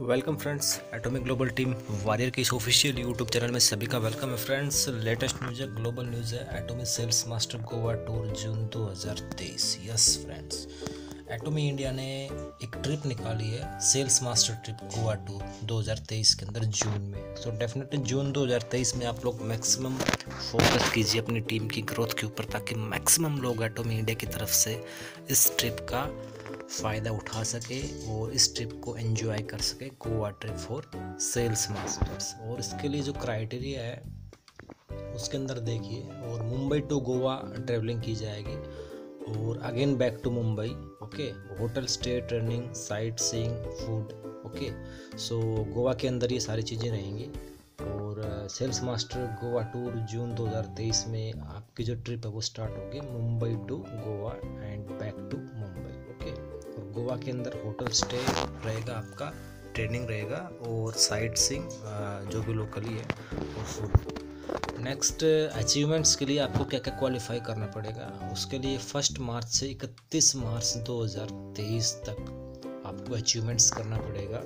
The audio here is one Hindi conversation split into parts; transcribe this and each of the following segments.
Welcome friends, atomic global team warrior के इस ऑफिशियल यूट्यूब चैनल में सभी का वेलकम है। फ्रेंड्स, लेटेस्ट न्यूज है, ग्लोबल न्यूज़ है, atomic sales master Goa tour June 2023। Yes friends, Atomy India ने एक ट्रिप निकाली है, sales master trip Goa tour 2023 के अंदर जून में। सो डेफिनेटली जून 2023 में आप लोग मैक्सिमम फोकस कीजिए अपनी टीम की ग्रोथ के ऊपर, ताकि मैक्सिमम लोग एटॉमी इंडिया की तरफ से इस ट्रिप का फ़ायदा उठा सके और इस ट्रिप को एंजॉय कर सके। Goa trip for sales masters, और इसके लिए जो क्राइटेरिया है उसके अंदर देखिए, और मुंबई टू गोवा ट्रैवलिंग की जाएगी और again back to Mumbai. Okay, hotel stay, training, sightseeing, food. Okay, so Goa के अंदर ये सारी चीज़ें रहेंगी। और sales master Goa tour June 2023 में आपकी जो ट्रिप है वो स्टार्ट होगी Mumbai to Goa and back to Mumbai. Goa के अंदर होटल स्टे रहेगा आपका, ट्रेनिंग रहेगा और साइट सीइंग जो भी लोकली है और फूड। नेक्स्ट, अचीवमेंट्स के लिए आपको क्या क्या क्वालिफाई करना पड़ेगा, उसके लिए 1 मार्च से 31 मार्च 2023 तक आपको अचीवमेंट्स करना पड़ेगा।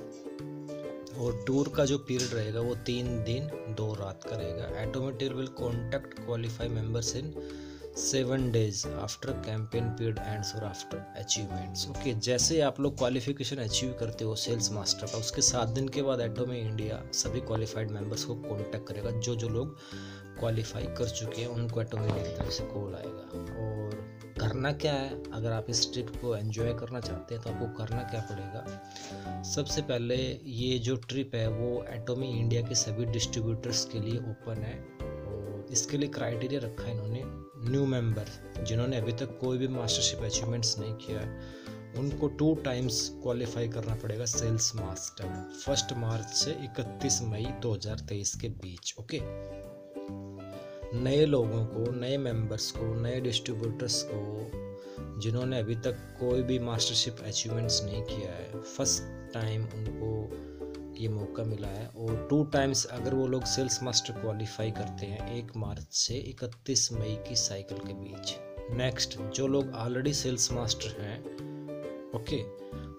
और टूर का जो पीरियड रहेगा वो 3 दिन 2 रात का रहेगा। Atomic team will contact qualify members in 7 days after campaign period ends और आफ्टर अचीवमेंट्स। ओके, जैसे आप लोग क्वालिफिकेशन अचीव करते हो सेल्स मास्टर का, उसके 7 दिन के बाद एटॉमी इंडिया सभी क्वालिफाइड मेंबर्स को कॉन्टैक्ट करेगा। जो जो लोग क्वालिफाई कर चुके हैं उनको एटॉमी इंडिया की तरफ से कॉल आएगा। और करना क्या है, अगर आप इस ट्रिप को एंजॉय करना चाहते हैं तो आपको करना क्या पड़ेगा। सबसे पहले ये जो ट्रिप है वो एटॉमी इंडिया के सभी डिस्ट्रीब्यूटर्स के लिए ओपन है, और इसके लिए क्राइटेरिया रखा है इन्होंने। न्यू मेंबर जिन्होंने अभी तक कोई भी मास्टरशिप अचीवमेंट्स नहीं किया है उनको 2 टाइम्स क्वालिफाई करना पड़ेगा सेल्स मास्टर, 1 मार्च से 31 मई 2023 के बीच। ओके, नए लोगों को, नए मेंबर्स को, नए डिस्ट्रीब्यूटर्स को जिन्होंने अभी तक कोई भी मास्टरशिप अचीवमेंट्स नहीं किया है, फर्स्ट टाइम उनको ये मौका मिला है। और 2 टाइम्स अगर वो लोग सेल्स मास्टर क्वालिफाई करते हैं 1 मार्च से 31 मई की साइकिल के बीच। नेक्स्ट, जो लोग ऑलरेडी सेल्स मास्टर हैं, ओके,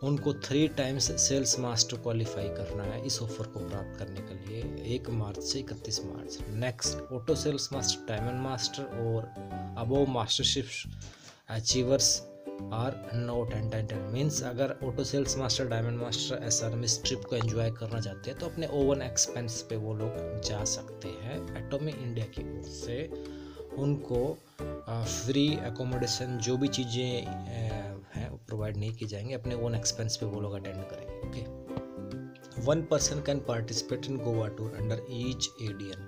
उनको 3 टाइम्स सेल्स मास्टर क्वालिफाई करना है इस ऑफर को प्राप्त करने के लिए, 1 मार्च से 31 March. Next, auto sales master, diamond master और above mastership achievers are not entitled. Means अगर auto sales master, diamond master, SRM इस ट्रिप को एंजॉय करना चाहते हैं तो अपने ओवन एक्सपेंस पे वो लोग जा सकते हैं। एटॉमी इंडिया की ओर से उनको फ्री एकोमोडेशन जो भी चीज़ें हैं प्रोवाइड नहीं की जाएंगी, अपने ओवन एक्सपेंस पे वो लोग अटेंड करेंगे। Okay, 1 person can participate in Goa tour under each ADN.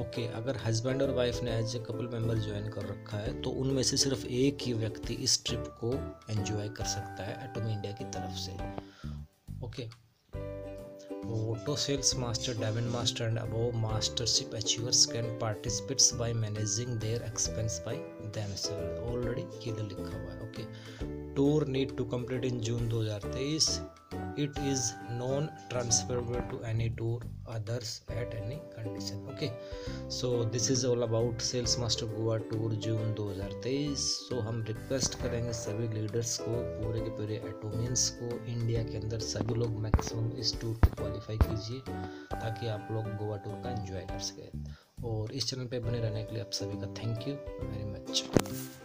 Okay, अगर हस्बैंड और वाइफ ने as a couple member join कर रखा है तो उनमें से सिर्फ एक ही व्यक्ति इस ट्रिप को एंजॉय कर सकता है एटॉमी इंडिया की तरफ से। Okay, auto sales master, diamond master and above mastership achievers can participates by managing their expense by themselves. Already ये लिखा हुआ है। Okay, tour need to complete in June 2023। It is non-transferable to any tour others at any condition. Okay, so this is all about Sales Master Goa Tour June 2023. So हम रिक्वेस्ट करेंगे सभी लीडर्स को, पूरे के पूरे एटॉमियंस को, इंडिया के अंदर सभी लोग मैक्सिमम इस टूर को क्वालिफाई कीजिए ताकि आप लोग गोवा टूर का एंजॉय कर सकें। और इस चैनल पे बने रहने के लिए आप सभी का थैंक यू वेरी मच।